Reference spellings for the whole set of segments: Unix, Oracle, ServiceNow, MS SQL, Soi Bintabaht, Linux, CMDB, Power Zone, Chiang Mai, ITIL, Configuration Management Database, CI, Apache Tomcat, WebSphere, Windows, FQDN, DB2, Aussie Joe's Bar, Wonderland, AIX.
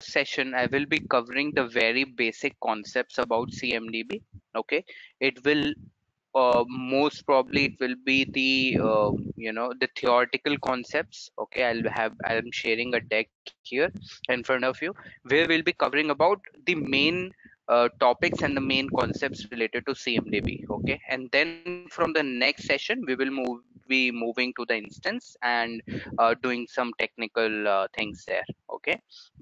Session I will be covering the very basic concepts about CMDB. Okay, it will most probably it will be the the theoretical concepts. Okay, I'm sharing a deck here in front of you where we'll be covering about the main topics and the main concepts related to CMDB. Okay, and then from the next session we will be moving to the instance and doing some technical things there. Okay,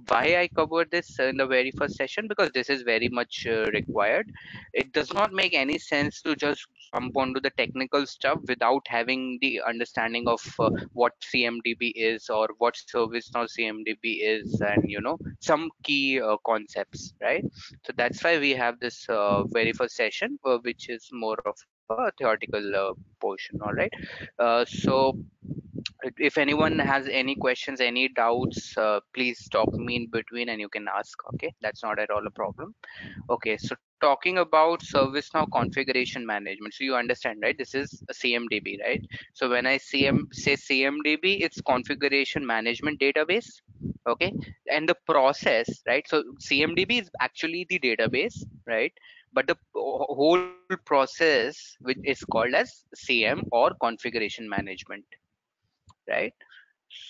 why I covered this in the very first session, because this is very much required. It does not make any sense to just jump onto the technical stuff without having the understanding of what CMDB is or what ServiceNow CMDB is, and some key concepts, right? So that's why we have this very first session, which is more of a theoretical portion. All right, so if anyone has any questions, any doubts, please stop me in between and you can ask. Okay, that's not at all a problem. Okay, so talking about ServiceNow configuration management, so you understand, right? This is a CMDB, right? So when I say CMDB, it's configuration management database. Okay, and the process, right? So CMDB is actually the database, right? But the whole process, which is called as CM or configuration management, right?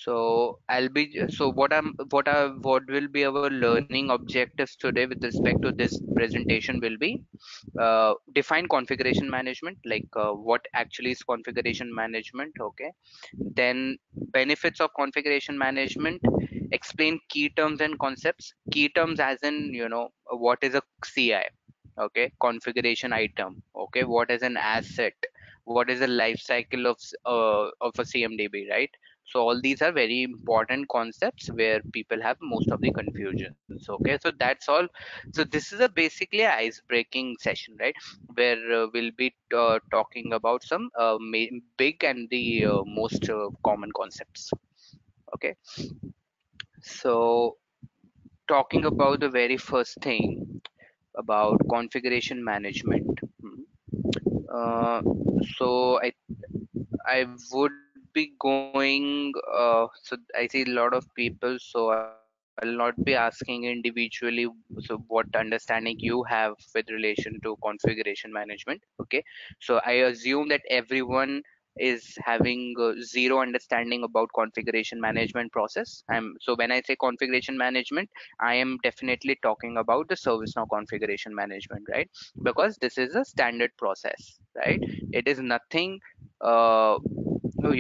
So what will be our learning objectives today with respect to this presentation will be define configuration management, like what actually is configuration management. Okay, then benefits of configuration management, explain key terms and concepts. Key terms as in what is a CI, okay, configuration item. Okay, what is an asset, what is the life cycle of a CMDB, right? So all these are very important concepts where people have most of the confusions. Okay, so that's all. So this is a basically an ice-breaking session, right, where we'll be talking about some big and the most common concepts. Okay, so talking about the very first thing about configuration management, so I would be going so I see a lot of people, so I'll not be asking individually so what understanding you have with relation to configuration management. Okay, so I assume that everyone is having zero understanding about configuration management process. So when I say configuration management, I am definitely talking about the ServiceNow configuration management, right? Because this is a standard process, right? It is nothing so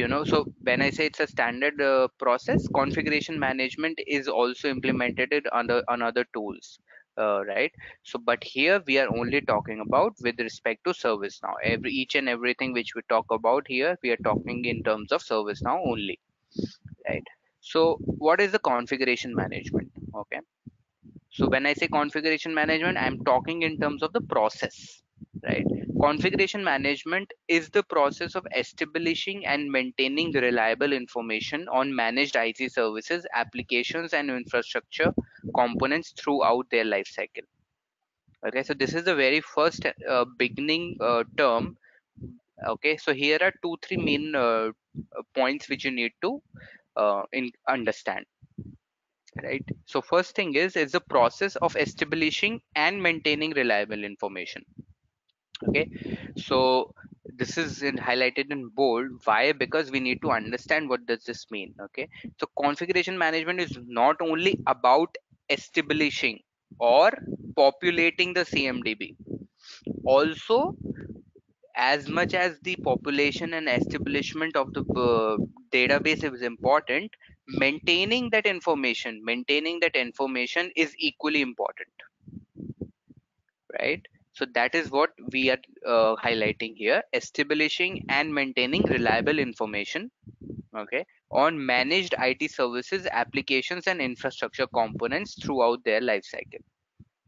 when I say it's a standard process, configuration management is also implemented on other tools, right? So but here we are only talking about with respect to ServiceNow. Each and everything which we talk about here, we are talking in terms of ServiceNow only, right? So what is the configuration management? Okay, so when I say configuration management, I'm talking in terms of the process, right? Configuration management is the process of establishing and maintaining reliable information on managed IT services, applications, and infrastructure components throughout their life cycle. Okay, so this is the very first beginning term. Okay, so here are 2-3 main points which you need to understand. Right, so first thing is the process of establishing and maintaining reliable information. Okay, so this is highlighted in bold. Why? Because we need to understand what does this mean. Okay, so configuration management is not only about establishing or populating the CMDB, also as much as the population and establishment of the database is important, maintaining that information is equally important, right? So that is what we are highlighting here, establishing and maintaining reliable information, okay, on managed IT services, applications, and infrastructure components throughout their life cycle.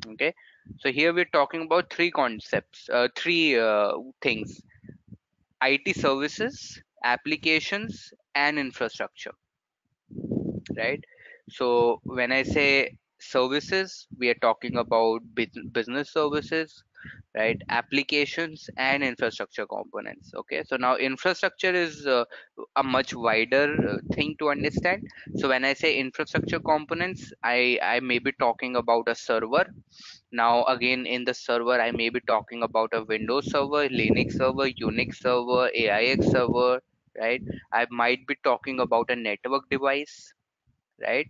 Okay, so here we're talking about three concepts, three things, IT services, applications, and infrastructure, right? So when I say services, we are talking about business services, right? Applications and infrastructure components. Okay, so now infrastructure is a much wider thing to understand. So when I say infrastructure components, I may be talking about a server. Now again, in the server, I may be talking about a Windows server, Linux server, Unix server, AIX server, right? I might be talking about a network device, right?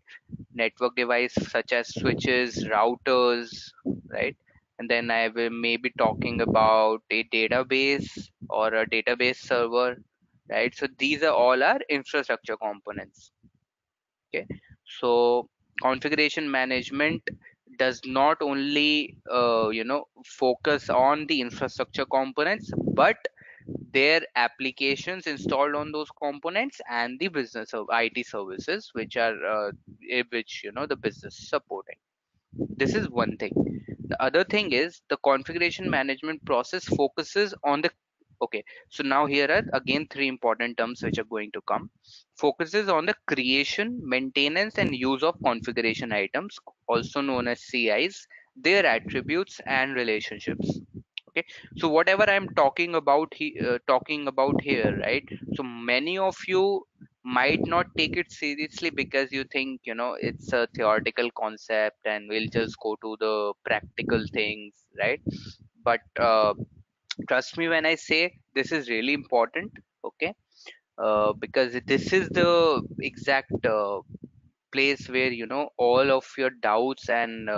Network device such as switches, routers, right? And then I will maybe talking about a database or a database server, right? So these are all our infrastructure components. Okay, so configuration management does not only focus on the infrastructure components, but their applications installed on those components and the business of IT services which are the business supporting. This is one thing. The other thing is the configuration management process focuses on the okay, so now here are again three important terms which are going to come. Focuses on the creation, maintenance and use of configuration items, also known as CIs, their attributes and relationships. Okay, so whatever I'm talking about here, right? So many of you might not take it seriously because you think, you know, it's a theoretical concept and we'll just go to the practical things, right? But trust me when I say this is really important, okay? Because this is the exact place where, you know, all of your doubts and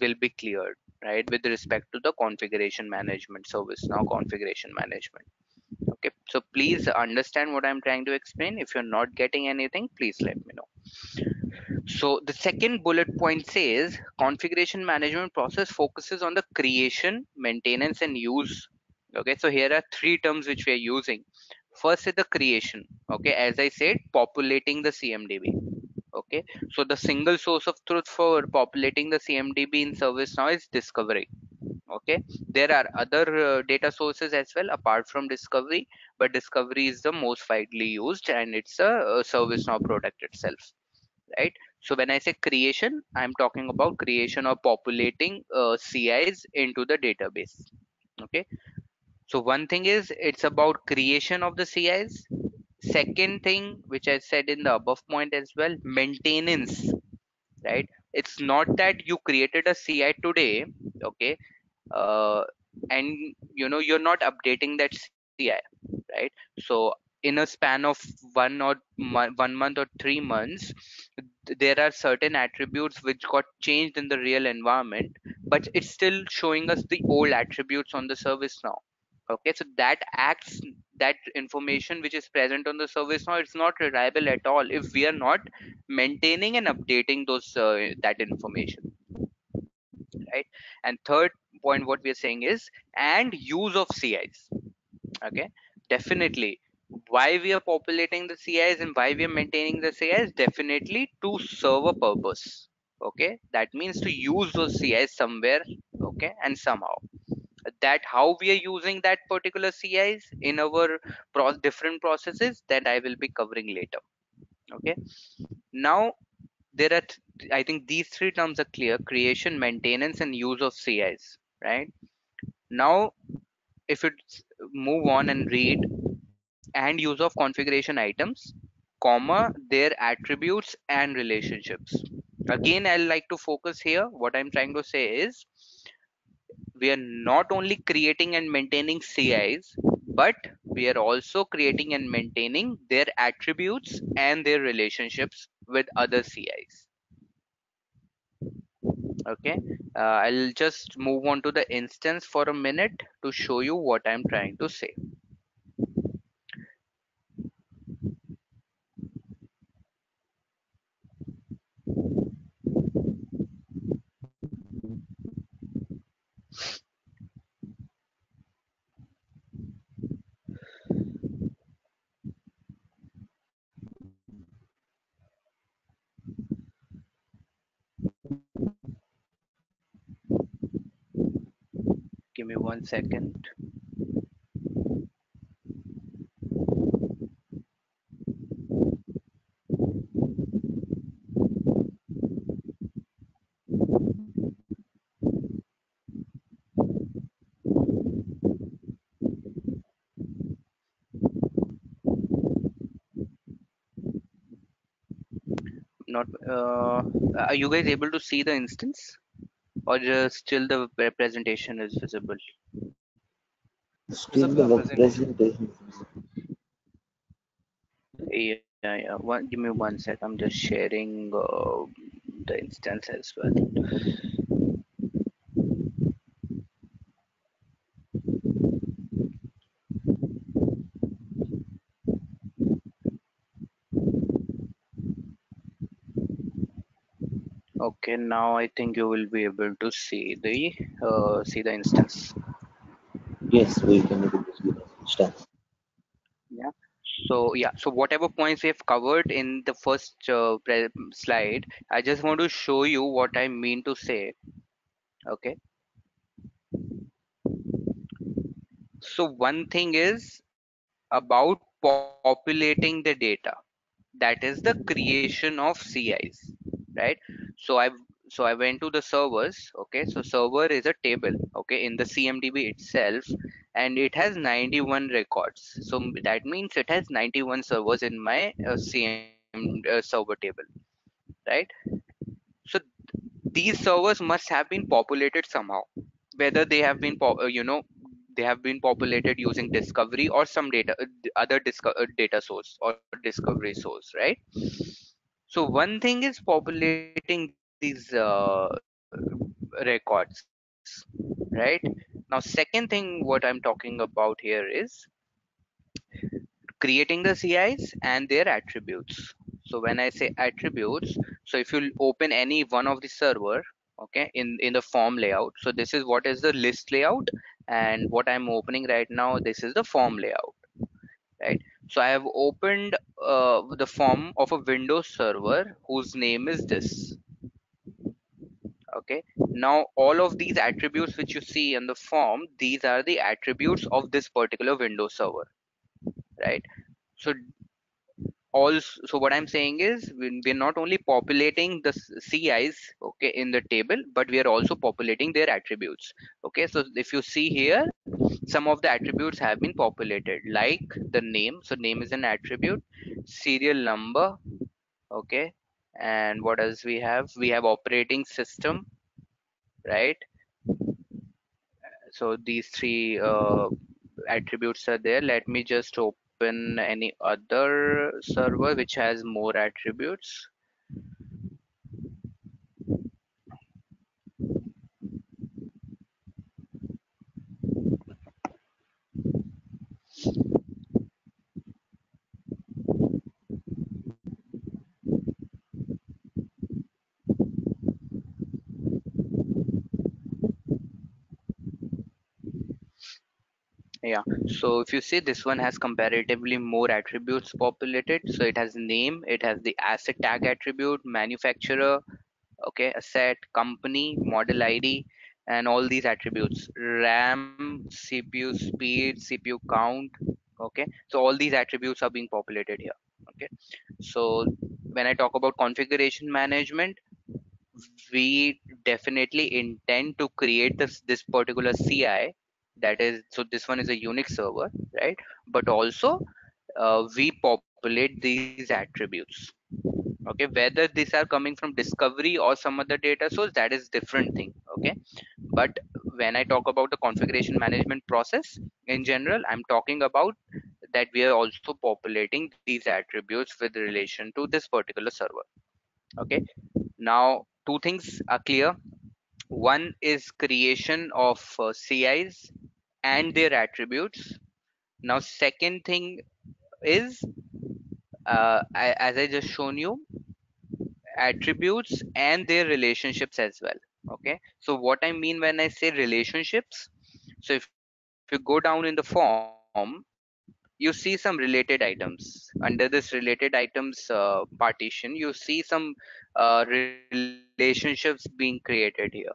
will be cleared, right, with respect to the configuration management, ServiceNow configuration management. Okay, so please understand what I'm trying to explain. If you're not getting anything, please let me know. So the second bullet point says configuration management process focuses on the creation, maintenance and use. Okay, so here are three terms which we are using. First is the creation. Okay, as I said, populating the CMDB. Okay, so the single source of truth for populating the CMDB in ServiceNow is discovery. Okay, there are other data sources as well apart from discovery, but discovery is the most widely used and it's a ServiceNow product itself, right? So when I say creation, I'm talking about creation or populating CIs into the database. Okay, so one thing is it's about creation of the CIs. Second thing which I said in the above point as well, maintenance, right? It's not that you created a CI today, okay, and you know you're not updating that CI, right? So in a span of 1 month or 3 months, there are certain attributes which got changed in the real environment, but it's still showing us the old attributes on the ServiceNow. Okay, so that information which is present on the ServiceNow, it's not reliable at all if we are not maintaining and updating those that information, right? And third point what we are saying is and use of CIs. Okay, definitely why we are populating the CIs and why we are maintaining the CIs, definitely to serve a purpose. Okay, that means to use those CIs somewhere, okay, and somehow. That how we are using that particular CIs in our different processes that I will be covering later. Okay, now there are I think these three terms are clear: creation, maintenance and use of CIs, right? Now if you move on and read and use of configuration items, comma, their attributes and relationships. Again, I'll like to focus here. What I'm trying to say is we are not only creating and maintaining CIs, but we are also creating and maintaining their attributes and their relationships with other CIs. Okay, I'll just move on to the instance for a minute to show you what I'm trying to say. Give me 1 second. not are you guys able to see the instance, or just still the presentation is visible? Still the presentation. Yeah. Give me 1 sec. I'm just sharing the instance as well. Okay, now I think you will be able to see the instance. Yes, we can able to see the instance. Yeah. So whatever points we have covered in the first slide, I just want to show you what I mean to say. Okay. So one thing is about populating the data. That is the creation of CIs. Right, so I went to the servers. Okay, so server is a table, okay, in the CMDB itself, and it has 91 records. So that means it has 91 servers in my server table, right? So these servers must have been populated somehow, whether they have been populated using discovery or some other data source or discovery source, right? So one thing is populating these records, right? Now, second thing what I'm talking about here is creating the CIs and their attributes. So when I say attributes, so if you open any one of the server, okay, in the form layout, so this is what is the list layout, and what I'm opening right now, this is the form layout, right? So I have opened the form of a Windows server whose name is this. Okay, now all of these attributes which you see in the form, these are the attributes of this particular Windows server, right? So also, so what I'm saying is we're not only populating the CIs, okay, in the table, but we are also populating their attributes. Okay, so if you see here, some of the attributes have been populated, like the name. So name is an attribute, serial number, okay, and what else we have? We have operating system, right? So these three attributes are there. Let me just open any other server which has more attributes. Yeah, so if you see, this one has comparatively more attributes populated. So it has name, it has the asset tag attribute, manufacturer, okay, asset, company, model ID, and all these attributes, RAM, CPU speed, CPU count, okay. So all these attributes are being populated here, okay. So when I talk about configuration management, we definitely intend to create this particular CI. That is, so this one is a Unix server, right? But also we populate these attributes, okay? Whether these are coming from discovery or some other data source, that is different thing, okay? But when I talk about the configuration management process in general, I'm talking about that we are also populating these attributes with relation to this particular server, okay? Now, two things are clear. One is creation of CIs and their attributes. Now, second thing is, as I just shown you, attributes and their relationships as well. Okay. So what I mean when I say relationships, so if you go down in the form, you see some related items. Under this related items partition, you see some relationships being created here,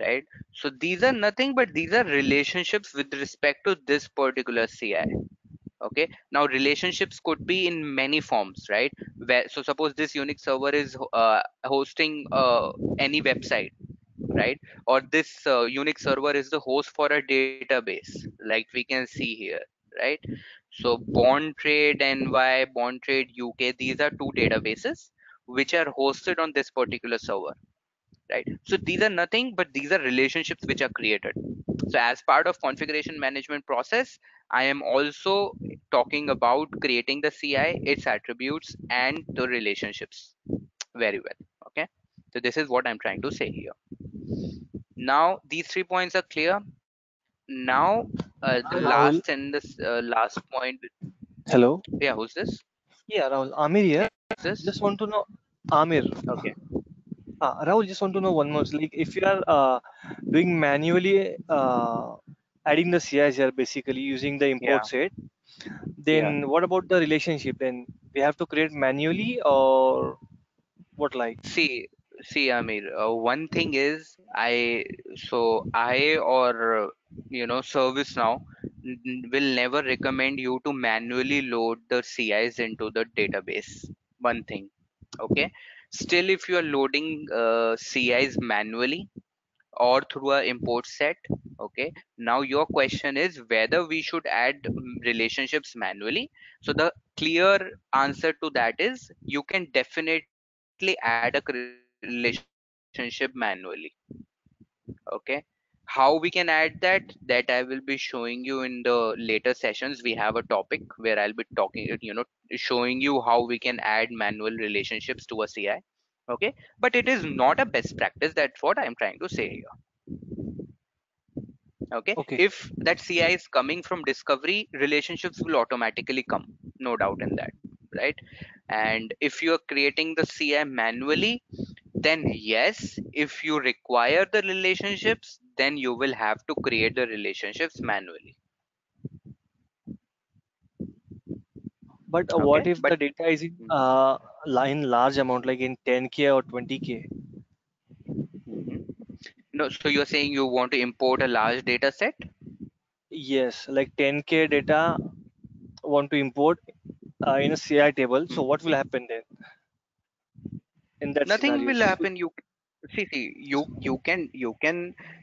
right? So these are nothing but these are relationships with respect to this particular CI, okay? Now, relationships could be in many forms, right? So suppose this Unix server is hosting any website, right? Or this Unix server is the host for a database, like we can see here, right? So Bond Trade NY, Bond Trade UK, these are two databases which are hosted on this particular server, right? So these are nothing but these are relationships which are created. So as part of configuration management process, I am also talking about creating the CI, its attributes and the relationships. Very well. Okay. So this is what I'm trying to say here. Now these 3 points are clear. Now the last and this last point. Hello. Yeah, who's this? Yeah, Rahul. Amir here. This? Just want to know. Amir. Okay. Rahul, just want to know one more. Like, if you are doing manually adding the CIs here, basically using the import set, then what about the relationship? Then we have to create manually or what? Like, see, Amir. One thing is, I or you know, ServiceNow will never recommend you to manually load the CIs into the database. One thing, okay. Still, if you are loading CIs manually or through a import set, okay, now your question is whether we should add relationships manually. So the clear answer to that is you can definitely add a relationship manually. Okay, how we can add that I will be showing you in the later sessions. We have a topic where I'll be talking, you know, showing you how we can add manual relationships to a CI. Okay, but it is not a best practice. That's what I'm trying to say here. Okay, if that CI is coming from discovery, relationships will automatically come, no doubt in that, right? And if you're creating the CI manually, then yes, if you require the relationships, then you will have to create the relationships manually. But what if the data is in large amount, like in 10K or 20K? No, so you're saying you want to import a large data set? Yes, like 10K data want to import in a CI table. So what will happen then? In that nothing scenario will happen. You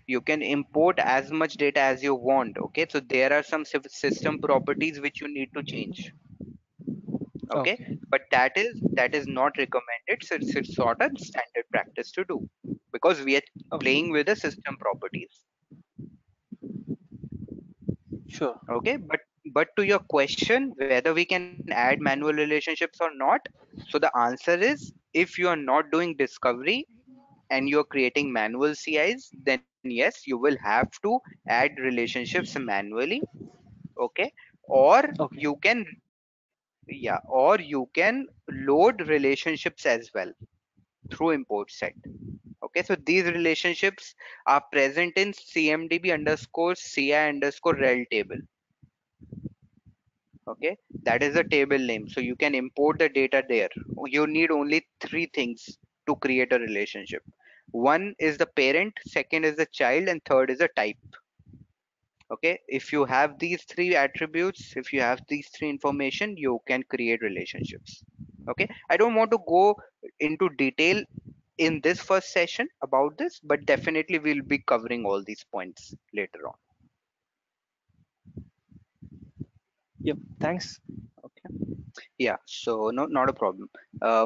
you can import as much data as you want. Okay, so there are some system properties which you need to change. Okay, but that is not recommended. So it's sort of standard practice to do because we are playing with the system properties. Sure. Okay, but to your question whether we can add manual relationships or not, so the answer is, if you are not doing discovery and you're creating manual CIs, then yes, you will have to add relationships manually. Okay, or you can load relationships as well through import set. Okay, so these relationships are present in CMDB_CI_rel table. Okay, that is the table name. So you can import the data there. You need only 3 things to create a relationship. 1 is the parent, 2nd is the child, and 3rd is a type. Okay, if you have these 3 attributes, if you have these 3 information, you can create relationships. Okay, I don't want to go into detail in this first session about this, but definitely we'll be covering all these points later on. Yep, thanks. Okay, yeah, so no, not a problem.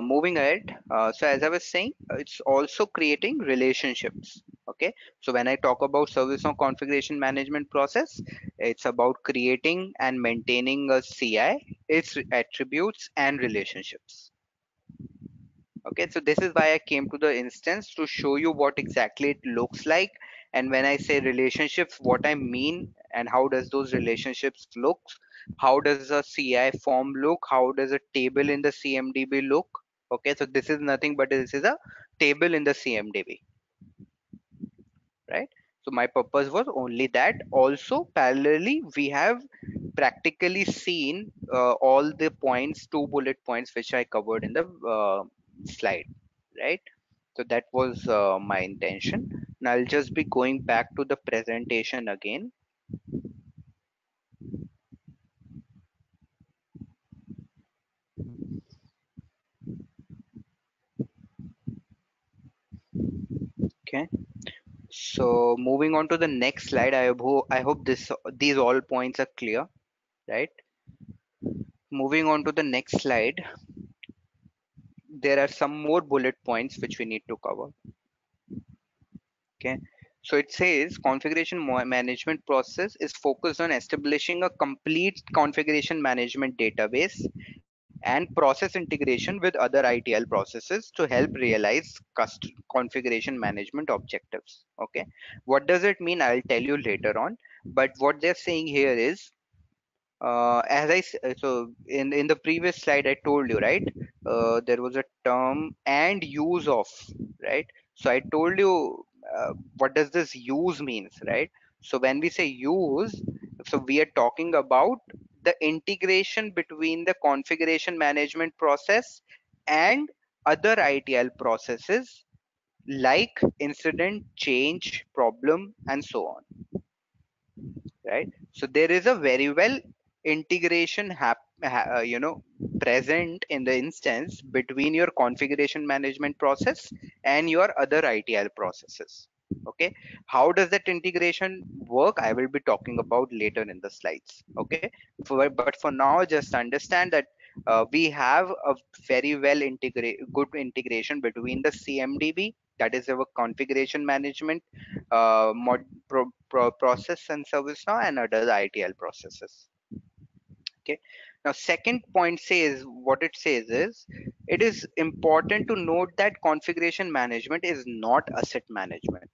Moving ahead, so as I was saying, it's also creating relationships. Okay, so when I talk about ServiceNow configuration management process, it's about creating and maintaining a CI, its attributes and relationships. Okay, so this is why I came to the instance to show you what exactly it looks like, and when I say relationships, what I mean and how does those relationships look. How does a CI form look? How does a table in the CMDB look? Okay, so this is nothing but this is a table in the CMDB, right? So my purpose was only that. Also, parallelly, we have practically seen all the points, 2 bullet points, which I covered in the slide, right? So that was my intention. Now I'll just be going back to the presentation again. Okay, so moving on to the next slide, I hope these all points are clear, right? Moving on to the next slide, there are some more bullet points which we need to cover. Okay, so it says configuration management process is focused on establishing a complete configuration management database and process integration with other ITIL processes to help realize configuration management objectives. Okay, what does it mean? I'll tell you later on, but what they're saying here is in the previous slide I told you, right, there was a term and use of, right? So I told you what does this use means, right? So when we say use, so we are talking about the integration between the configuration management process and other ITIL processes like incident, change, problem, and so on, right? So there is a very well integration present in the instance between your configuration management process and your other ITIL processes. Okay, how does that integration work? I will be talking about later in the slides. Okay, but for now just understand that we have a very well good integration between the CMDB, that is our configuration management process, and ServiceNow and other ITIL processes. Okay, now second point says, what it says is, it is important to note that configuration management is not asset management.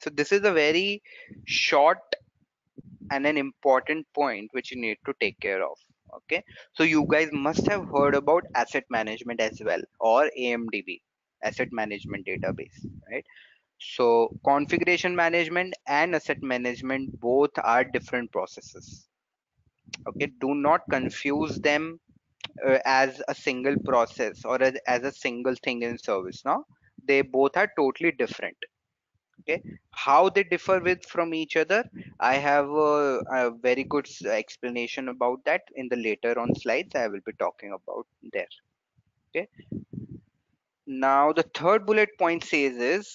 So this is a very short and an important point which you need to take care of. Okay, so you guys must have heard about asset management as well, or AMDB, asset management database, right? So configuration management and asset management both are different processes. Okay, do not confuse them as a single process or as a single thing in ServiceNow. They both are totally different. Okay, how they differ from each other, I have a very good explanation about that in the later on slides. I will be talking about there. Okay, now the third bullet point says is,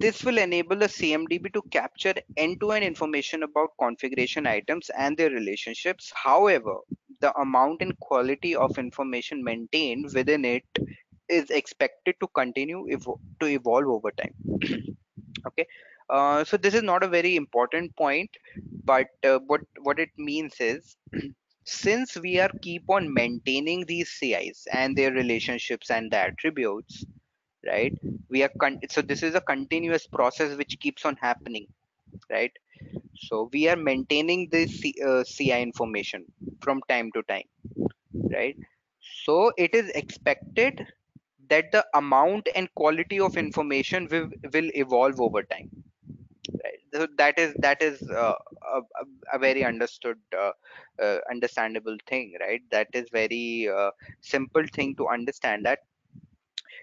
this will enable the CMDB to capture end-to-end information about configuration items and their relationships. However, the amount and quality of information maintained within it is expected to continue to evolve over time. Okay, so this is not a very important point, but what it means is, since we are keep on maintaining these CIs and their relationships and the attributes, right, we are so this is a continuous process which keeps on happening, right? So we are maintaining this CI information from time to time, right? So it is expected that the amount and quality of information will evolve over time, right? So that is a very understandable thing, right? That is very simple thing to understand, that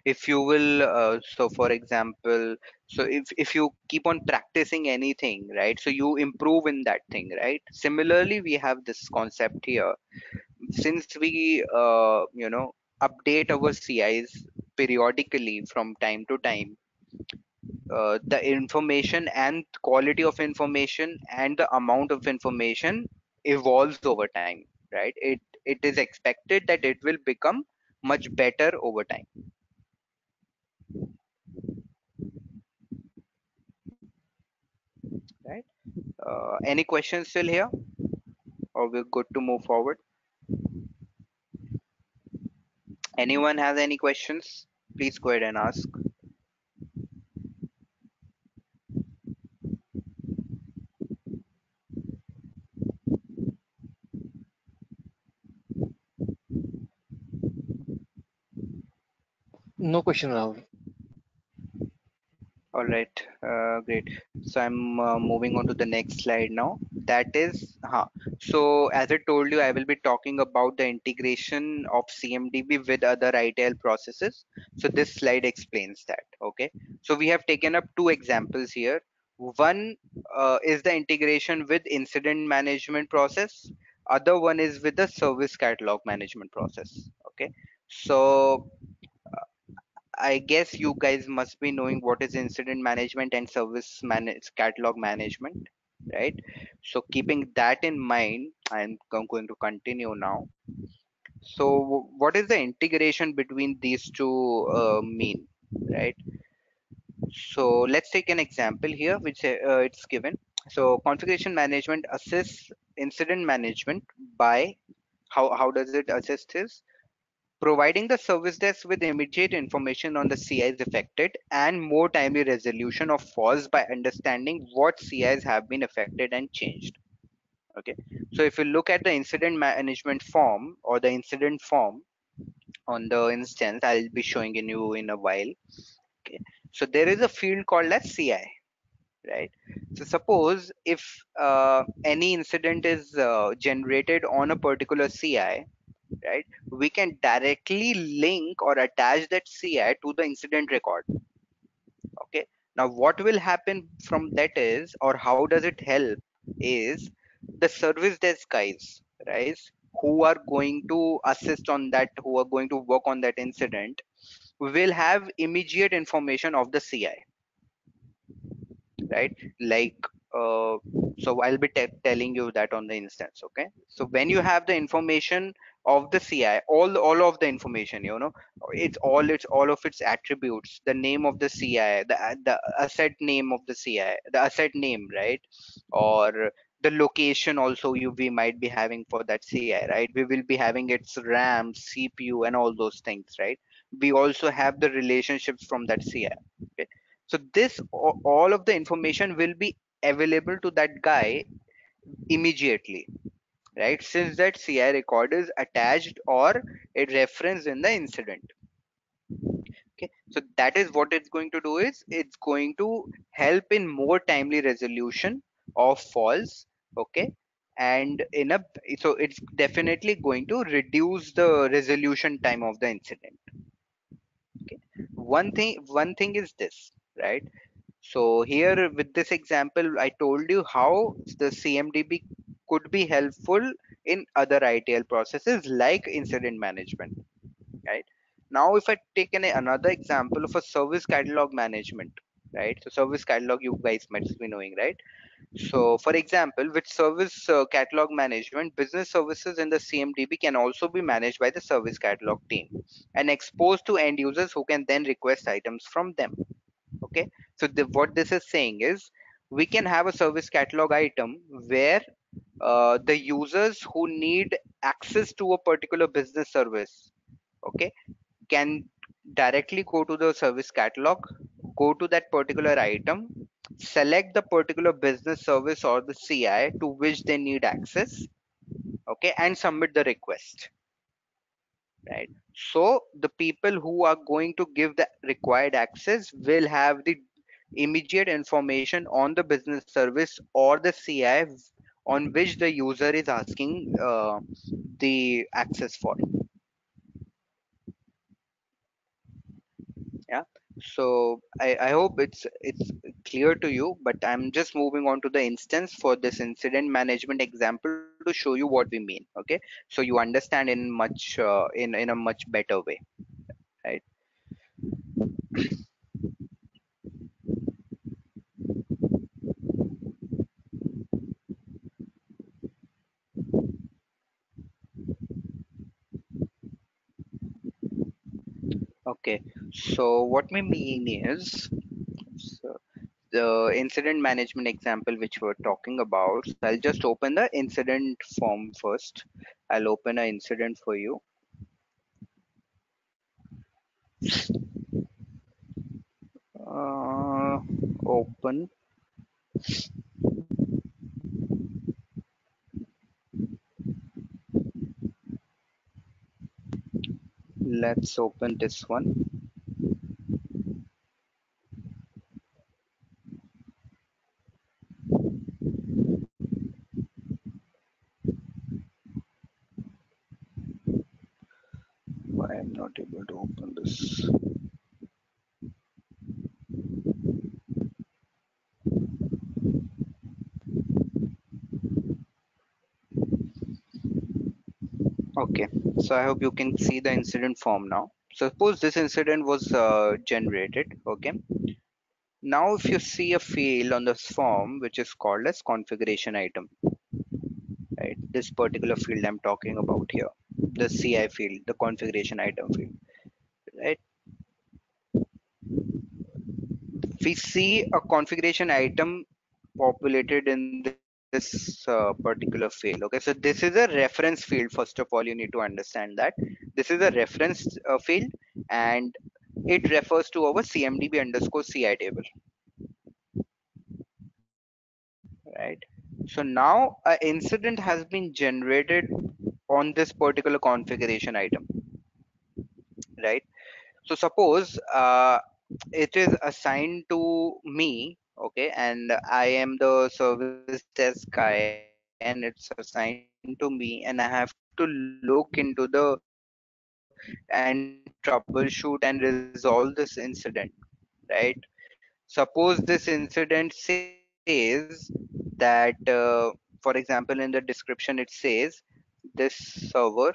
if you will so for example, so if you keep on practicing anything, right, so you improve in that thing, right? Similarly, we have this concept here. Since we update our CIs periodically from time to time, the information and quality of information and the amount of information evolves over time, right? It is expected that it will become much better over time. Right, any questions still here, or we're good to move forward? Anyone has any questions, please go ahead and ask. No question, Rahul. All right, great. So I'm moving on to the next slide now. That is, so as I told you, I will be talking about the integration of CMDB with other ITIL processes. So this slide explains that. Okay, so we have taken up two examples here. One is the integration with incident management process. Other one is with the service catalog management process. Okay, so I guess you guys must be knowing what is incident management and service catalog management, right? So keeping that in mind, I'm going to continue now. So what is the integration between these two mean, right? So let's take an example here, which it's given. So configuration management assists incident management by how does it assist is providing the service desk with immediate information on the CIs affected and more timely resolution of faults by understanding what CIs have been affected and changed. Okay, so if you look at the incident management form or the incident form on the instance, I'll be showing you in a while. Okay, so there is a field called as CI, right? So suppose if any incident is generated on a particular CI, right, we can directly link or attach that CI to the incident record. Okay, now what will happen from that is, or how does it help is, the service desk guys, right, who are going to assist on that, who are going to work on that incident, will have immediate information of the CI, right? Like so I'll be telling you that on the instance. Okay, so when you have the information of the CI, all of the information, you know, it's all of its attributes, the name of the CI, the asset name of the CI, the asset name, right, or the location also we might be having for that CI, right? We will be having its RAM, CPU, and all those things, right? We also have the relationships from that CI. Okay, so this all of the information will be available to that guy immediately, right? Since that CI record is attached or it referenced in the incident. Okay, so that is what it's going to do is it's going to help in more timely resolution of faults. Okay, and so it's definitely going to reduce the resolution time of the incident. Okay, one thing is this, right? So here with this example, I told you how the CMDB could be helpful in other ITIL processes like incident management, right? Now if I take another example of a service catalog management, right? So service catalog, you guys might be knowing, right? So for example, with service catalog management, business services in the CMDB can also be managed by the service catalog team and exposed to end users who can then request items from them. Okay, so what this is saying is we can have a service catalog item where the users who need access to a particular business service, okay, can directly go to the service catalog, go to that particular item, select the particular business service or the CI to which they need access, okay, and submit the request, right? So the people who are going to give the required access will have the immediate information on the business service or the CI on which the user is asking the access for. Yeah, so I hope it's clear to you, but I'm just moving on to the instance for this incident management example to show you what we mean. Okay, so you understand in much in a much better way, right? Okay, so what we mean is, so the incident management example which we're talking about, so I'll just open the incident form first. I'll open an incident for you. Open. Let's open this one. I am not able to open this. Okay, so I hope you can see the incident form now. Suppose this incident was generated. Okay, Now, if you see a field on this form, which is called as configuration item, right? This particular field I'm talking about here, the CI field, the configuration item field, right? We see a configuration item populated in this particular field. Okay, so this is a reference field. First of all, you need to understand that this is a reference field, and it refers to our CMDB_CI table, right? So now an incident has been generated on this particular configuration item, right? So suppose it is assigned to me, okay, and I am the service desk guy, and it's assigned to me, and I have to look into the and troubleshoot and resolve this incident, right? Suppose this incident says that, for example, in the description it says this server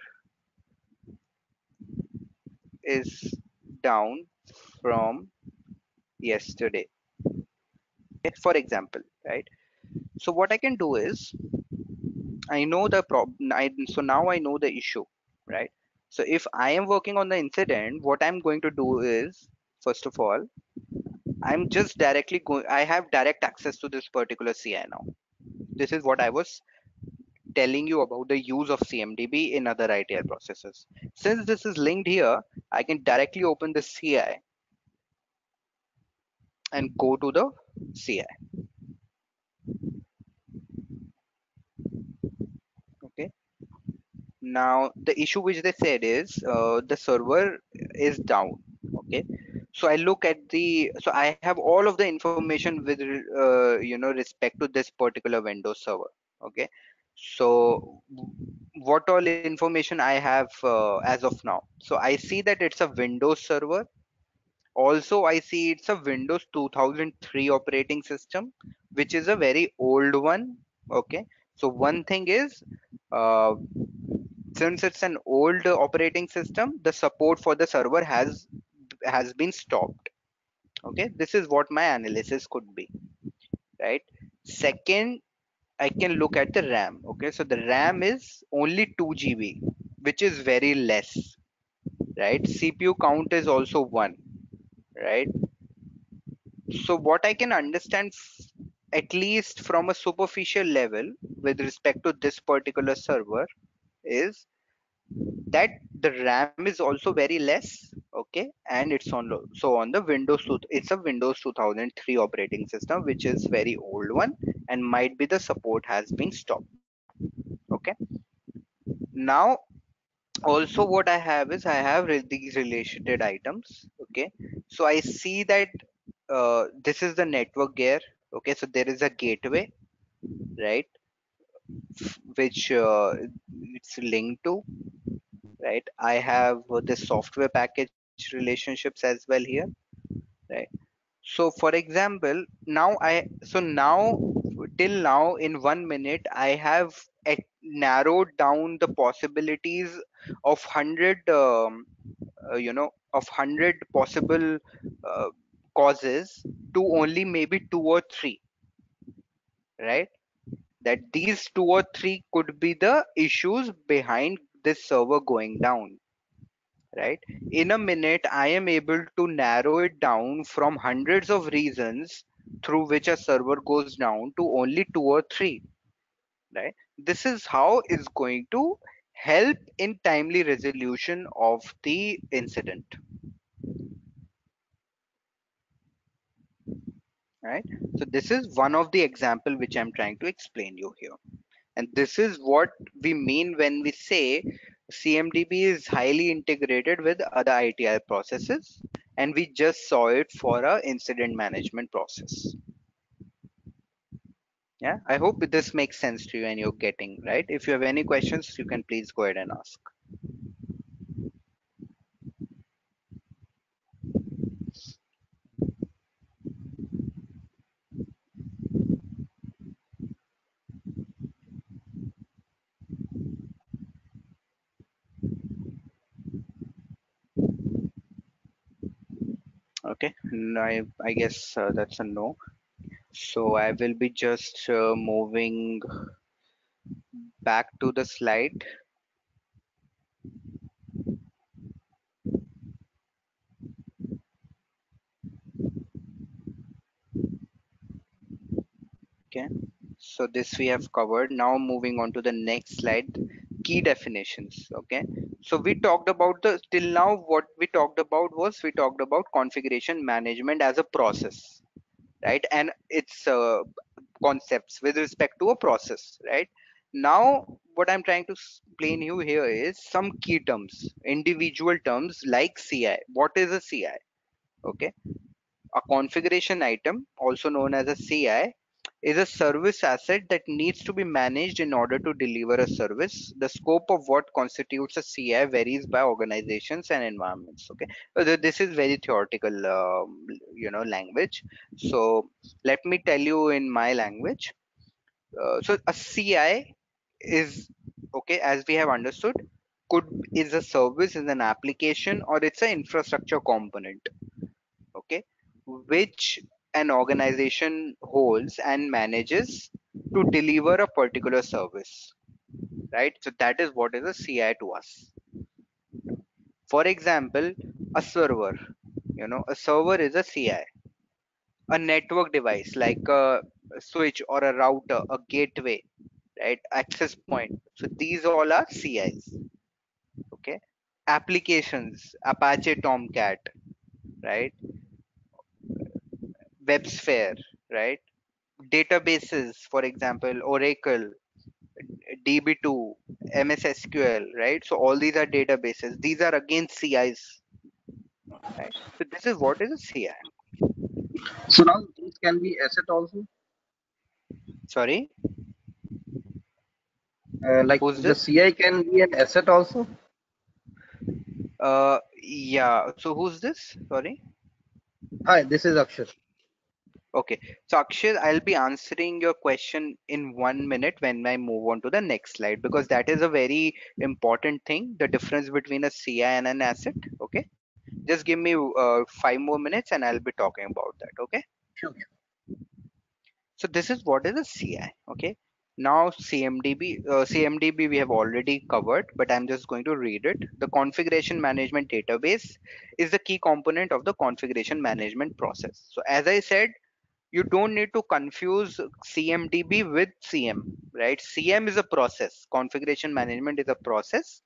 is down from yesterday, for example, right? So what I can do is, I know the problem, so now I know the issue, right? So if I am working on the incident, what I'm going to do is, first of all, I'm just directly going, I have direct access to this particular CI now. This is what I was telling you about the use of CMDB in other ITIL processes. Since this is linked here, I can directly open the CI and go to the CI. Now the issue which they said is the server is down, okay? So I look at the, so I have all of the information with respect to this particular Windows server, okay? So what all information I have as of now? So I see that it's a Windows server. Also I see it's a Windows 2003 operating system, which is a very old one, okay? So one thing is, since it's an old operating system, the support for the server has been stopped, okay? This is what my analysis could be, right? Second, I can look at the RAM, okay? So the RAM is only 2 GB, which is very less, right? CPU count is also 1, right? So what I can understand, at least from a superficial level with respect to this particular server, is that the RAM is also very less, okay? And it's on low, so on the Windows, it's a Windows 2003 operating system, which is very old one, and might be the support has been stopped, okay? Now also what I have is, I have these related items, okay? So I see that this is the network gear, okay? So there is a gateway, right, which it's linked to, right? I have the software package relationships as well here, right? So for example, now till now in 1 minute I have narrowed down the possibilities of 100 of 100 possible causes to only maybe 2 or 3, right? That these 2 or 3 could be the issues behind this server going down, right? In a minute, I am able to narrow it down from hundreds of reasons through which a server goes down to only 2 or 3, right? This is how it's going to help in timely resolution of the incident, right? So this is one of the example which I'm trying to explain you here, and this is what we mean when we say CMDB is highly integrated with other ITIL processes, and we just saw it for a incident management process. Yeah, I hope this makes sense to you and you're getting right. If you have any questions, you can please go ahead and ask. Okay, no, I guess that's a no. So I will be just moving back to the slide. Okay, so this we have covered. Now moving on to the next slide, key definitions. Okay, so we talked about the, till now what we talked about was we talked about configuration management as a process, right, and its concepts with respect to a process, right? Now what I'm trying to explain you here is some key terms, individual terms like CI. What is a CI? Okay, a configuration item, also known as a CI, is a service asset that needs to be managed in order to deliver a service. The scope of what constitutes a CI varies by organizations and environments. Okay, so this is very theoretical, language. So let me tell you in my language. So a CI is, okay, as we have understood, is a service, is an application, or it's an infrastructure component, okay, which an organization holds and manages to deliver a particular service, right? So that is what is a CI to us. For example, a server, a server is a CI. A network device like a switch or a router, a gateway, right, access point, so these all are CIs. Okay, applications, Apache Tomcat, right, WebSphere, right, databases, for example, Oracle, DB2, MS SQL, right? So all these are databases. These are again CIs, right? So this is what is a CI. So now these can be asset also. Sorry, like the CI can be an asset also. Yeah. So who's this? Sorry. Hi, this is Akshar. Okay, so Akshar, I'll be answering your question in 1 minute when I move on to the next slide, because that is a very important thing, the difference between a CI and an asset. Okay, just give me 5 more minutes and I'll be talking about that. Okay, sure. So this is what is a CI. Okay, now CMDB we have already covered, but I'm just going to read it. The configuration management database is the key component of the configuration management process. So as I said, you don't need to confuse CMDB with CM, right? CM is a process, configuration management is a process,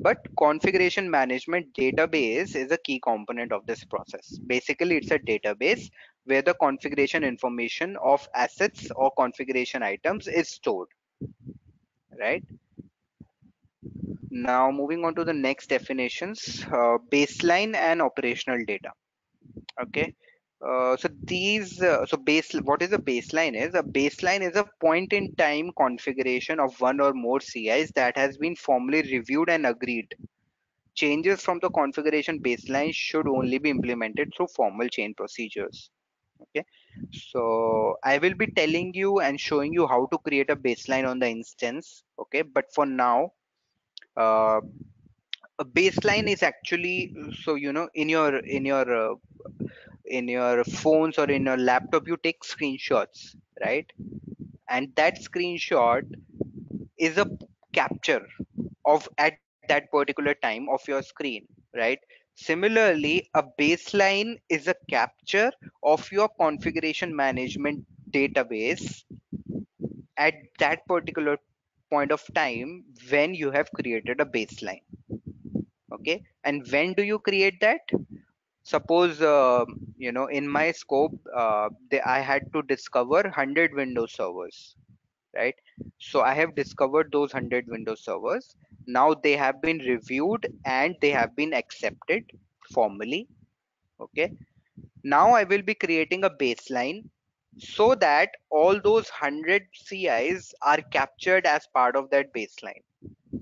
but configuration management database is a key component of this process. Basically, it's a database where the configuration information of assets or configuration items is stored, right? Now moving on to the next definitions, baseline and operational data. Okay, what is a baseline? Is a baseline is a point in time configuration of one or more CIs that has been formally reviewed and agreed. Changes from the configuration baseline should only be implemented through formal chain procedures. Okay, so I will be telling you and showing you how to create a baseline on the instance. Okay, but for now, a baseline is actually, so in your phones or in your laptop, you take screenshots, right? And that screenshot is a capture of at that particular time of your screen, right? Similarly, a baseline is a capture of your configuration management database at that particular point of time when you have created a baseline. Okay, and when do you create that? Suppose in my scope, I had to discover 100 Windows servers, right? So I have discovered those 100 Windows servers. Now they have been reviewed and they have been accepted formally. Okay, now I will be creating a baseline so that all those 100 CIs are captured as part of that baseline.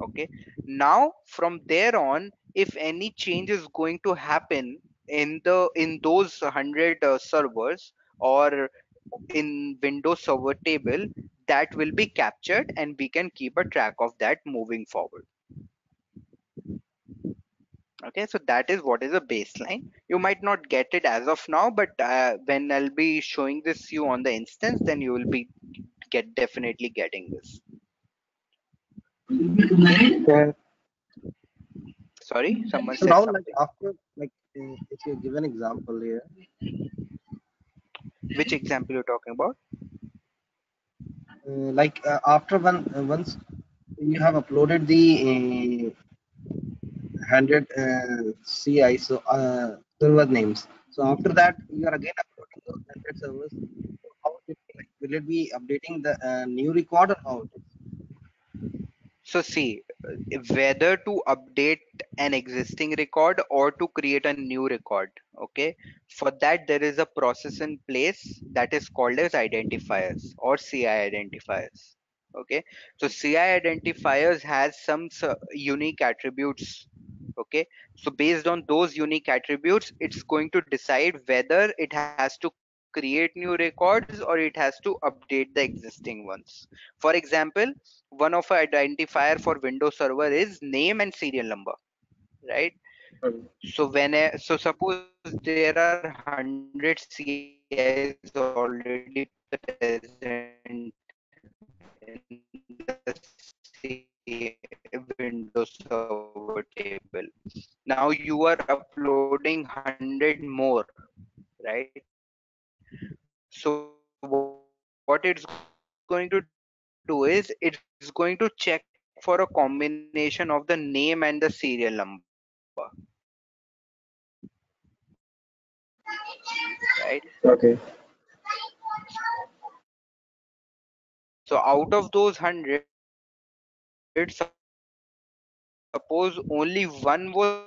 Okay, now from there on, if any change is going to happen in those 100 servers or in Windows server table, that will be captured and we can keep a track of that moving forward. Okay, so that is what is a baseline. You might not get it as of now, but when I'll be showing this you on the instance, then you will be definitely getting this. Sorry, someone said now, like, after, like, if you give an example here. Which example you're talking about? Like after once you have uploaded the 100 CI, so server names. So after that, you are again uploading those 100 servers. So how it, like, will it be updating the new record or how? So see, whether to update an existing record or to create a new record, okay, for that there is a process in place that is called as identifiers or CI identifiers. Okay, so CI identifiers has some unique attributes. Okay, so based on those unique attributes, it's going to decide whether it has to create new records or it has to update the existing ones. For example, one of our identifier for Windows Server is name and serial number, right? So when so suppose there are 100 CIs already present in the Windows Server table. Now you are uploading 100 more, right? So what it's going to do is it's going to check for a combination of the name and the serial number, right? Okay. So out of those 100, suppose only one was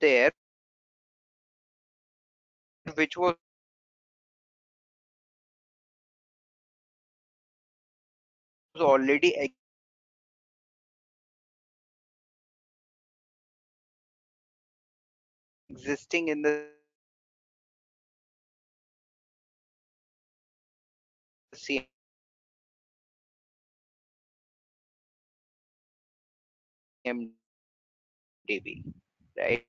there, which was already existing in the CMDB. Right.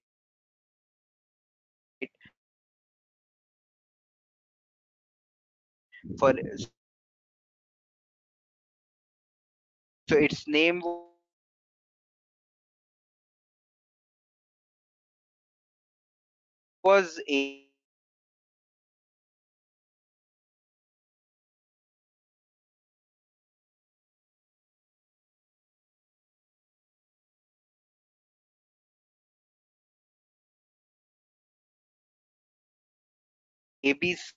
For so its name was ABC.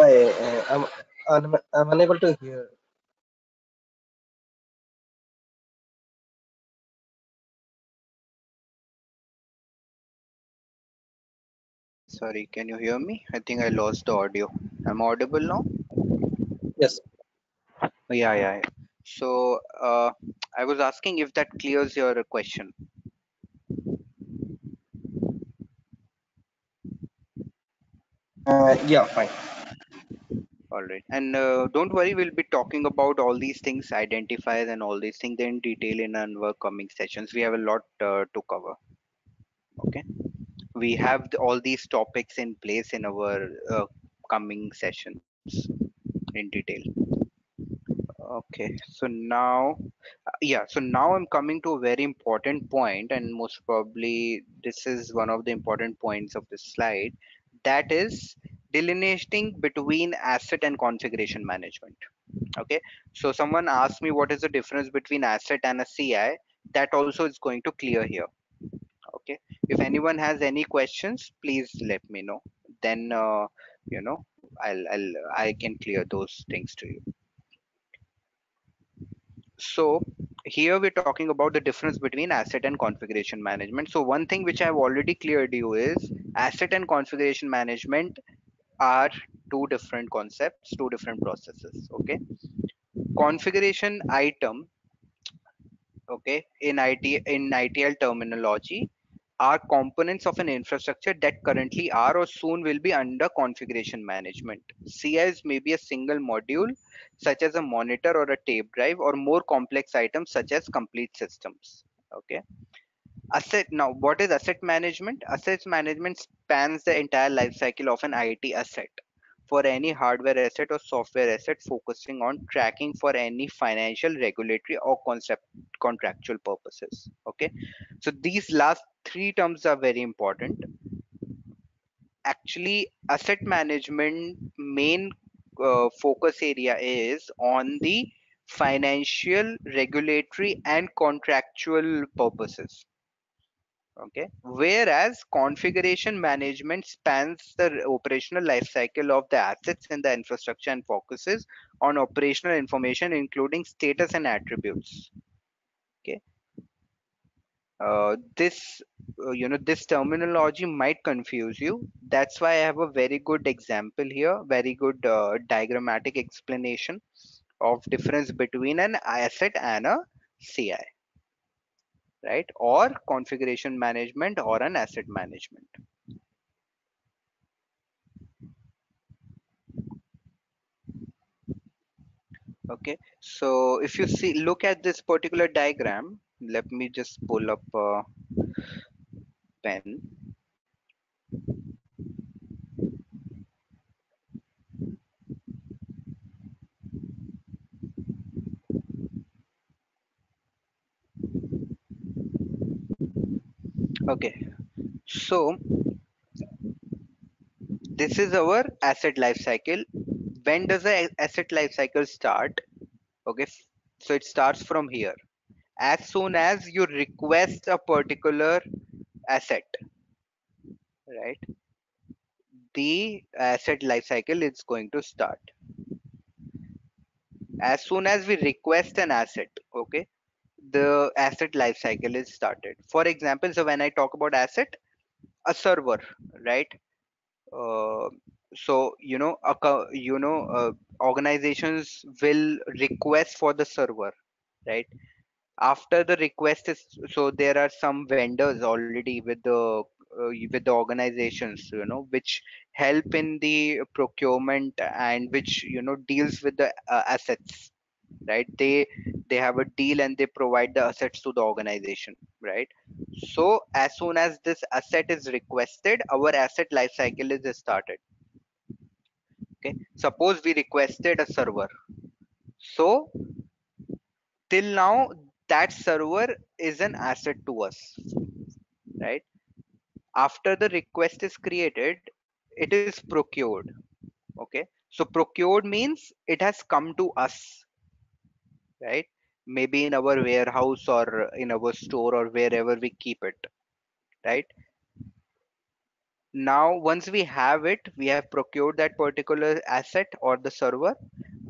I'm unable to hear. Sorry, can you hear me? I think I lost the audio. I'm audible now? Yes. Yeah. So I was asking if that clears your question. Yeah, fine. All right, and don't worry, we'll be talking about all these things, identifiers and all these things in detail in our coming sessions. We have a lot to cover. Okay, we have all these topics in place in our coming sessions in detail. Okay, so now Yeah, so now I'm coming to a very important point, and most probably this is one of the important points of this slide, that is delineating between asset and configuration management. Okay, so someone asked me what is the difference between asset and a CI. That also is going to clear here. Okay, if anyone has any questions, please let me know, then you know, I can clear those things to you. So here we're talking about the difference between asset and configuration management. So one thing which I've already cleared you is asset and configuration management are two different concepts, two different processes. Okay, configuration item, okay, in ITIL terminology, are components of an infrastructure that currently are or soon will be under configuration management. CIs may be a single module such as a monitor or a tape drive, or more complex items such as complete systems. Okay, asset. Now what is asset management? Asset management spans the entire life cycle of an IT asset, for any hardware asset or software asset, focusing on tracking for any financial, regulatory, or contractual purposes. Okay, so these last three terms are very important. Actually, asset management main focus area is on the financial, regulatory, and contractual purposes. Okay, whereas configuration management spans the operational life cycle of the assets in the infrastructure and focuses on operational information including status and attributes. Okay, this terminology might confuse you. That's why I have a very good example here, very good diagrammatic explanation of difference between an asset and a CI, right, or configuration management or an asset management. Okay, so if you see, look at this particular diagram, let me just pull up a pen. Okay, so this is our asset life cycle. When does the asset life cycle start? Okay, so it starts from here. As soon as you request a particular asset, right, the asset life cycle is going to start. As soon as we request an asset, okay, the asset life cycle is started. For example, so when I talk about asset, a server, right, so you know, organizations will request for the server, right? After the request is, so there are some vendors already with the organizations, you know, which help in the procurement and which, you know, deals with the assets, right? They have a deal and they provide the assets to the organization, right? So as soon as this asset is requested, our asset life cycle is started. Okay, suppose we requested a server, so till now that server is an asset to us, right? After the request is created, it is procured. Okay, so procured means it has come to us, right? Maybe in our warehouse or in our store or wherever we keep it, right? Now once we have it, we have procured that particular asset or the server,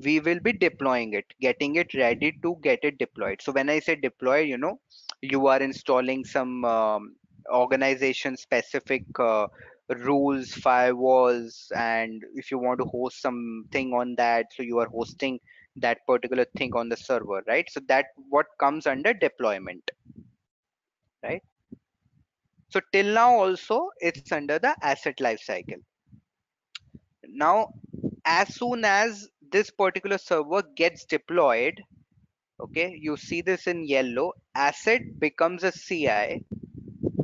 we will be deploying it, getting it ready to get it deployed. So when I say deploy, you know, you are installing some organization specific rules, firewalls, and if you want to host something on that, so you are hosting that particular thing on the server, right? So that what comes under deployment, right? So till now also it's under the asset life cycle. Now as soon as this particular server gets deployed, okay, you see this in yellow, asset becomes a CI.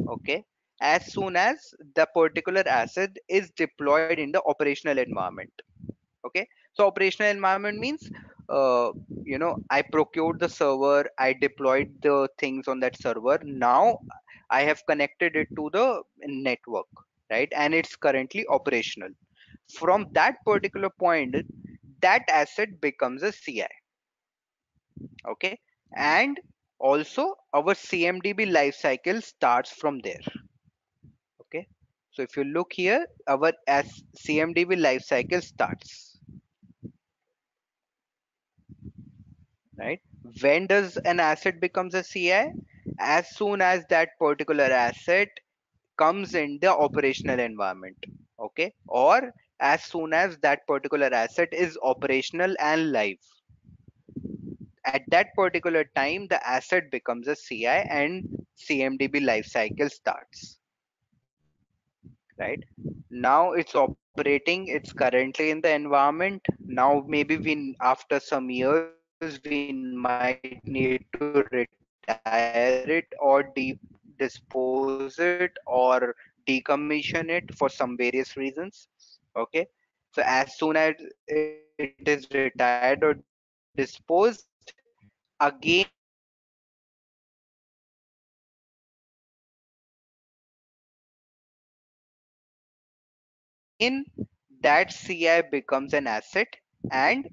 Okay, as soon as the particular asset is deployed in the operational environment. Okay, so operational environment means I procured the server, I deployed the things on that server. Now I have connected it to the network, right? And it's currently operational. From that particular point, that asset becomes a CI. Okay. And also our CMDB lifecycle starts from there. Okay. So if you look here, our CMDB lifecycle starts. Right. When does an asset becomes a CI? As soon as that particular asset comes in the operational environment. Okay. Or as soon as that particular asset is operational and live. At that particular time, the asset becomes a CI and CMDB lifecycle starts. Right now it's operating, it's currently in the environment. Now maybe we, after some years, we might need to retire it or dispose it or decommission it for some various reasons. Okay, so as soon as it is retired or disposed, again in that CI becomes an asset, and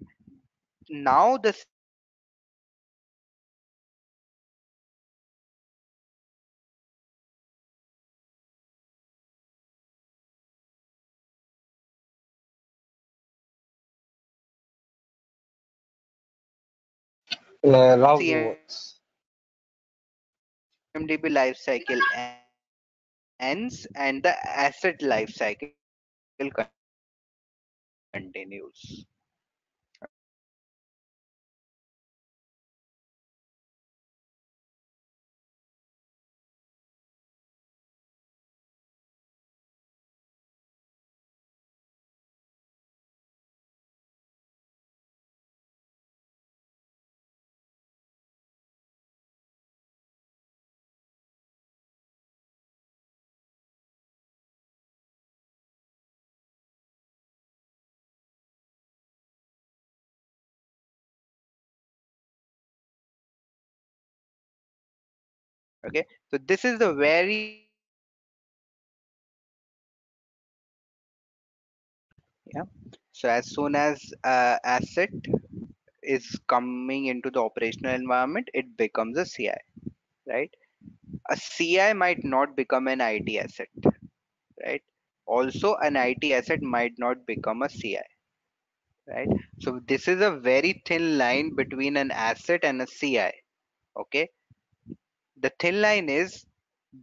now the CMDB life cycle ends and the asset life cycle continues. Okay, so this is the very so as soon as asset is coming into the operational environment, it becomes a CI, right? A CI might not become an IT asset, right? Also an IT asset might not become a CI, right? So this is a very thin line between an asset and a CI. Okay. The thin line is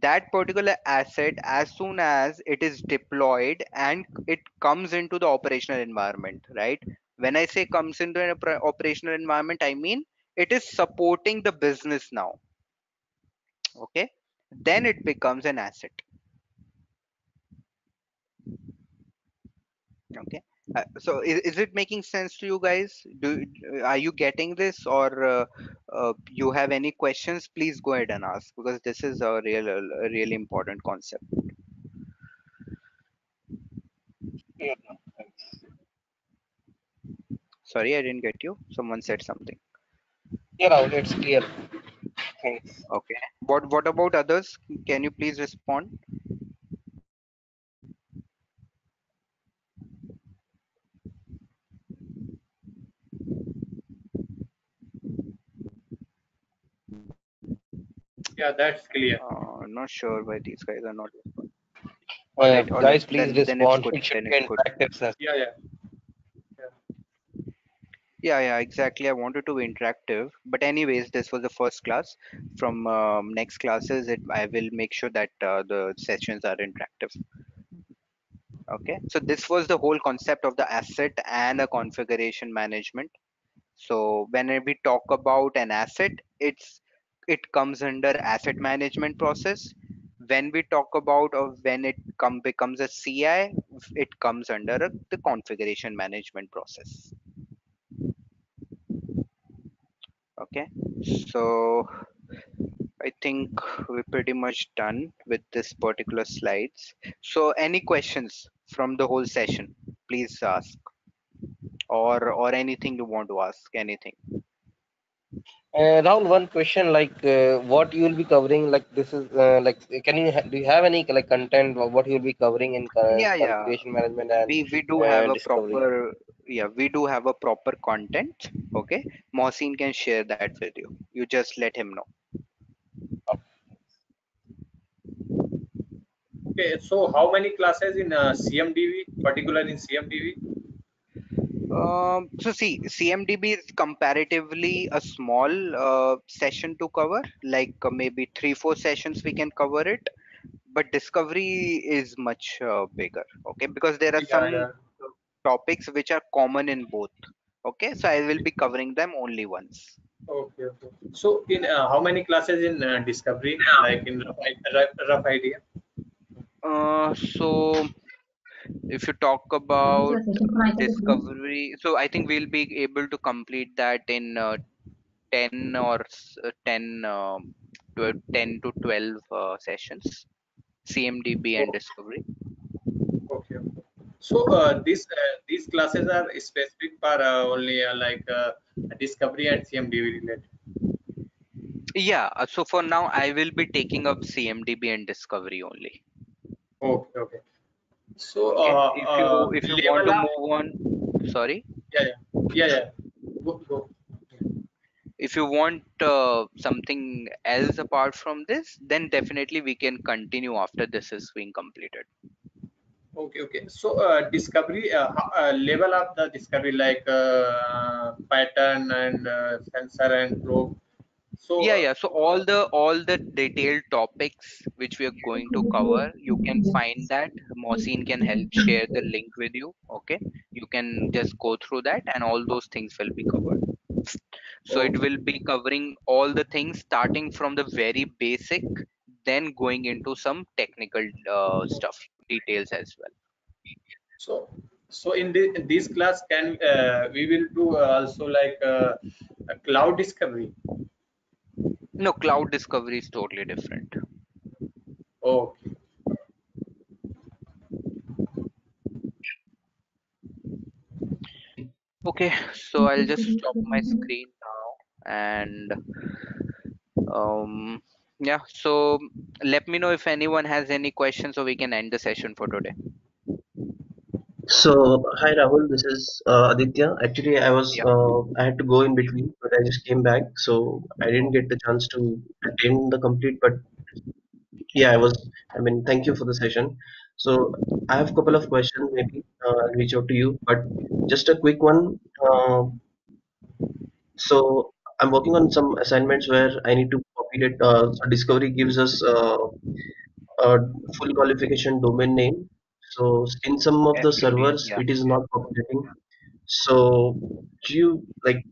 that particular asset, as soon as it is deployed and it comes into the operational environment, right? When I say comes into an operational environment, I mean it is supporting the business now. Okay, then it becomes an asset. Okay, so is it making sense to you guys? Are you getting this, or you have any questions? Please go ahead and ask, because this is a really important concept. Yeah, no, thanks. Sorry, I didn't get you. Someone said something. Yeah, Rahul, it's clear. Thanks. Okay. What about others? Can you please respond? Yeah, that's clear. Not sure why these guys are not responding. Well, right, guys, please respond. Yeah, exactly. I wanted to be interactive, but anyways, this was the first class. From next classes, I will make sure that the sessions are interactive. Okay, so this was the whole concept of the asset and a configuration management. So when we talk about an asset, it comes under asset management process. When we talk about when it becomes a CI, it comes under the configuration management process. Okay, so I think we're pretty much done with this particular slides. So any questions from the whole session, please ask. or anything you want to ask, anything. Round one question, like what you will be covering, like this is like, can you do you have any like content of what you will be covering in configuration management? And we do have discovery. We do have a proper content. Okay, Mohsin can share that with you. You just let him know. Okay, so how many classes in CMDB, particularly in CMDB? So see, CMDB is comparatively a small session to cover, like maybe 3-4 sessions we can cover it, but discovery is much bigger. Okay, because there are some topics which are common in both. Okay, so I will be covering them only once. Okay, okay. So in how many classes in discovery, like in rough idea? So if you talk about discovery, so I think we'll be able to complete that in 10 to 12 sessions, CMDB and discovery. Okay, so these classes are specific for only like discovery and CMDB related. Yeah, so for now I will be taking up CMDB and discovery only. Okay, okay. So if you want to move on, sorry. Go. If you want something else apart from this, then definitely we can continue after this is being completed. Okay, okay. So discovery level of the discovery, like pattern and sensor and probe. So, so all the detailed topics which we are going to cover, you can find that. Mohsin can help share the link with you. Okay, you can just go through that and all those things will be covered. So it will be covering all the things starting from the very basic, then going into some technical stuff, details as well. So in this class, we will do also like a cloud discovery. No, cloud discovery is totally different. Okay. Okay, so I'll just stop my screen now and yeah, so let me know if anyone has any questions so we can end the session for today. So hi Rahul, this is Aditya. Actually, I had to go in between, but I just came back, so I didn't get the chance to attend the complete. But yeah, thank you for the session. So I have a couple of questions. Maybe I'll reach out to you, but just a quick one. So I'm working on some assignments where I need to populate. So discovery gives us a full qualification domain name. So in some of the servers, it is not populating. So do you like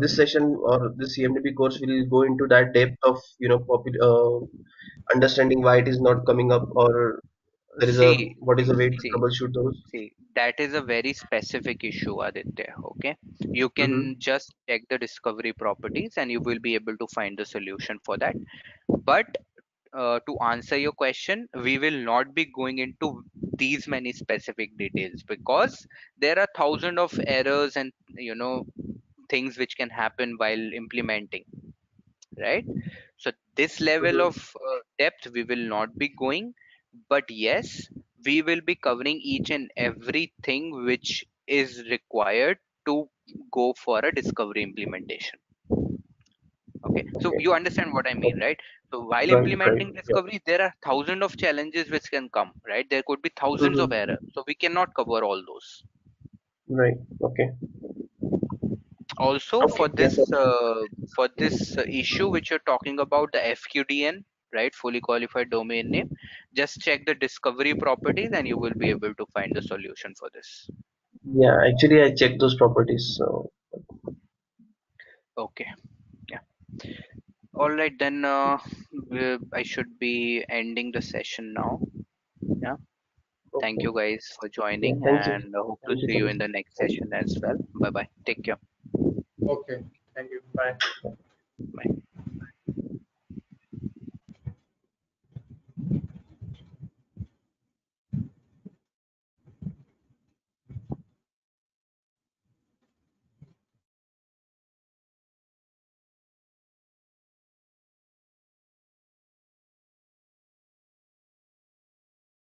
this session or this CMDB course will go into that depth of understanding why it is not coming up, or there is what is the way to troubleshoot those? See, that is a very specific issue, Aditya. Okay, you can just check the discovery properties and you will be able to find the solution for that. But to answer your question, we will not be going into these many specific details because there are thousands of errors and things which can happen while implementing, right? So this level of depth we will not be going, but yes, we will be covering each and everything which is required to go for a discovery implementation. Okay, so you understand what I mean, right? So while implementing discovery, there are thousands of challenges which can come, right? There could be thousands of errors, so we cannot cover all those. Right. Okay. Also, for this issue which you're talking about, the FQDN, right, fully qualified domain name, just check the discovery properties and you will be able to find the solution for this. Yeah, actually, I checked those properties. So. Okay. Yeah. All right, then I should be ending the session now. Yeah, thank you guys for joining, and hope to see you in the next session as well. Bye bye. Take care. Okay, thank you. Bye.